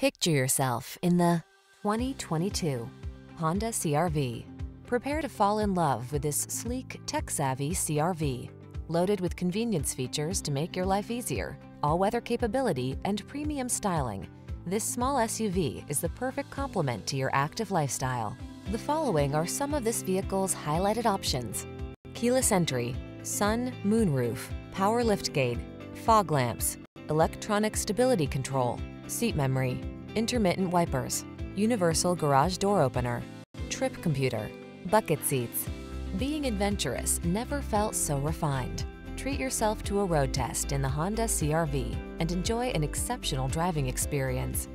Picture yourself in the 2022 Honda CR-V. Prepare to fall in love with this sleek, tech-savvy CR-V, loaded with convenience features to make your life easier, all-weather capability, and premium styling. This small SUV is the perfect complement to your active lifestyle. The following are some of this vehicle's highlighted options: keyless entry, sun, moonroof, power liftgate, fog lamps, electronic stability control, seat memory, intermittent wipers, universal garage door opener, trip computer, bucket seats. Being adventurous never felt so refined. Treat yourself to a road test in the Honda CR-V and enjoy an exceptional driving experience.